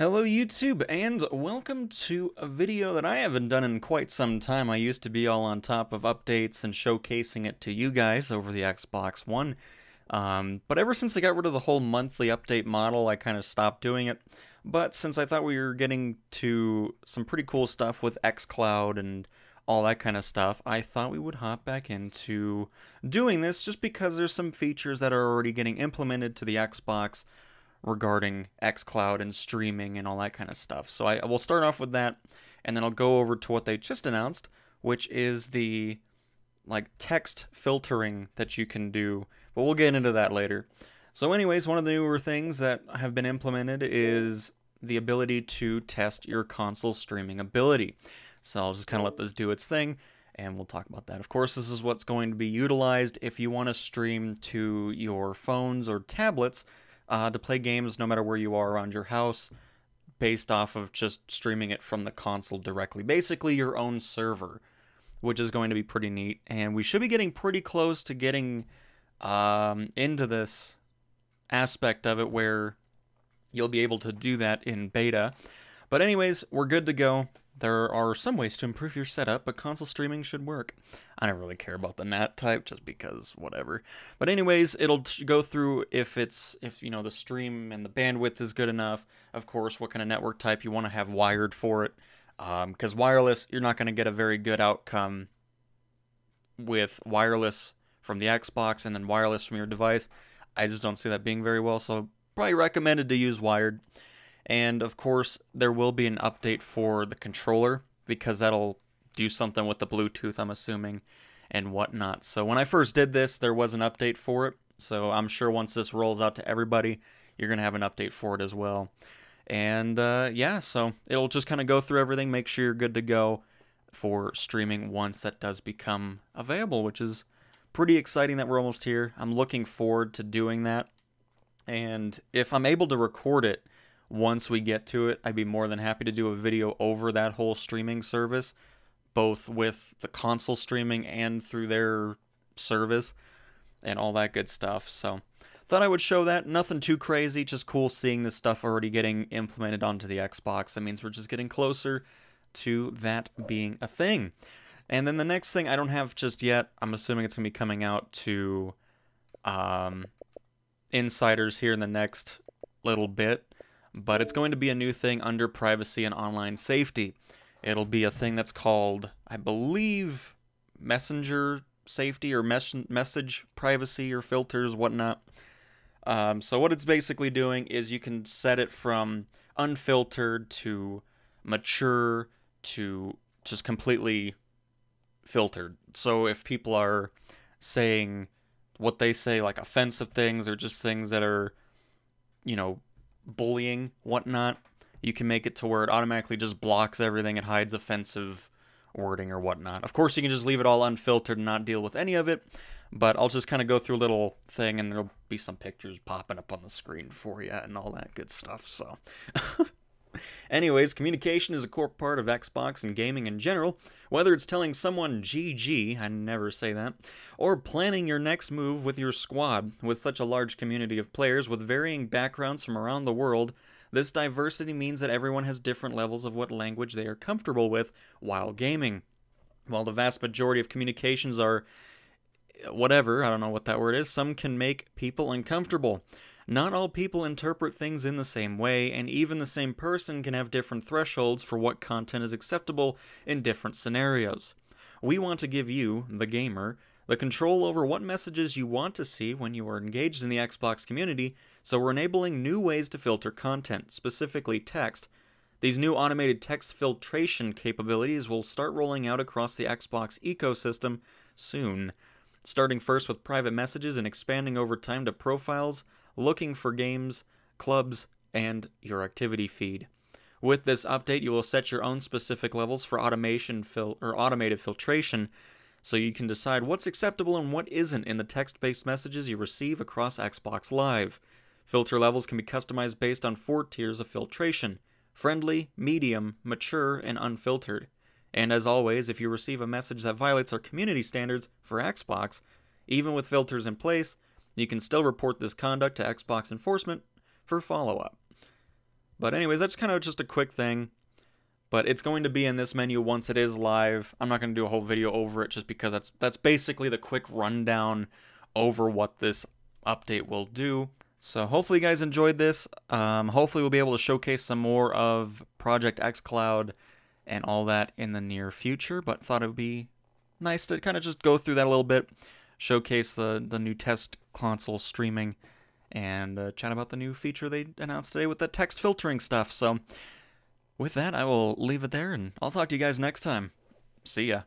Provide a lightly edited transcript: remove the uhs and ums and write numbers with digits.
Hello YouTube, and welcome to a video that I haven't done in quite some time. I used to be all on top of updates and showcasing it to you guys over the Xbox One, but ever since I got rid of the whole monthly update model, I kind of stopped doing it. But since I thought we were getting to some pretty cool stuff with xCloud and all that kind of stuff, I thought we would hop back into doing this just because there's some features that are already getting implemented to the Xbox regarding xCloud and streaming and all that kind of stuff. So I will start off with that, and then I'll go over to what they just announced, which is the text filtering that you can do, but we'll get into that later. So anyways, one of the newer things that have been implemented is the ability to test your console streaming ability. So I'll just kind of let this do its thing, and we'll talk about that. Of course, this is what's going to be utilized if you want to stream to your phones or tablets to play games no matter where you are around your house, based off of just streaming it from the console directly. Basically your own server, which is going to be pretty neat. And we should be getting pretty close to getting into this aspect of it where you'll be able to do that in beta. But anyways, we're good to go. There are some ways to improve your setup, but console streaming should work. I don't really care about the NAT type, just because whatever. But anyways, it'll go through if you know, the stream and the bandwidth is good enough. Of course, what kind of network type you want to have wired for it, because wireless, you're not going to get a very good outcome with wireless from the Xbox and then wireless from your device. I just don't see that being very well, so probably recommended to use wired. And of course, there will be an update for the controller, because that'll do something with the Bluetooth, I'm assuming, and whatnot. So when I first did this, there was an update for it. So I'm sure once this rolls out to everybody, you're going to have an update for it as well. And yeah, so it'll just kind of go through everything, make sure you're good to go for streaming once that does become available, which is pretty exciting that we're almost here. I'm looking forward to doing that. And if I'm able to record it, once we get to it, I'd be more than happy to do a video over that whole streaming service, both with the console streaming and through their service and all that good stuff. So thought I would show that. Nothing too crazy, just cool seeing this stuff already getting implemented onto the Xbox. That means we're just getting closer to that being a thing. And then the next thing I don't have just yet, I'm assuming it's going to be coming out to insiders here in the next little bit, but it's going to be a new thing under privacy and online safety. It'll be a thing that's called, I believe, messenger safety or message privacy or filters, whatnot. So what it's basically doing is you can set it from unfiltered to mature to just completely filtered. So if people are saying what they say, like offensive things or just things that are, you know, bullying, whatnot, you can make it to where it automatically just blocks everything. It hides offensive wording or whatnot. Of course, you can just leave it all unfiltered and not deal with any of it, but I'll just kind of go through a little thing, and there'll be some pictures popping up on the screen for you and all that good stuff. So anyways, communication is a core part of Xbox and gaming in general. Whether it's telling someone GG, I never say that, or planning your next move with your squad. With such a large community of players with varying backgrounds from around the world, this diversity means that everyone has different levels of what language they are comfortable with while gaming. While the vast majority of communications are whatever, I don't know what that word is, some can make people uncomfortable. Not all people interpret things in the same way, and even the same person can have different thresholds for what content is acceptable in different scenarios. We want to give you, the gamer, the control over what messages you want to see when you are engaged in the Xbox community, so we're enabling new ways to filter content, specifically text. These new automated text filtration capabilities will start rolling out across the Xbox ecosystem soon, starting first with private messages and expanding over time to profiles, looking for games, clubs, and your activity feed. With this update, you will set your own specific levels for automated filtration, so you can decide what's acceptable and what isn't in the text-based messages you receive across Xbox Live. Filter levels can be customized based on 4 tiers of filtration: friendly, medium, mature, and unfiltered. And as always, if you receive a message that violates our community standards for Xbox, even with filters in place, you can still report this conduct to Xbox enforcement for follow-up. But anyways, that's kind of just a quick thing. But it's going to be in this menu once it is live. I'm not going to do a whole video over it just because that's basically the quick rundown over what this update will do. So hopefully you guys enjoyed this. Hopefully we'll be able to showcase some more of Project xCloud and all that in the near future. But thought it would be nice to kind of just go through that a little bit, showcase the new test console streaming, and chat about the new feature they announced today with the text filtering stuff. So with that, I will leave it there, and I'll talk to you guys next time. See ya.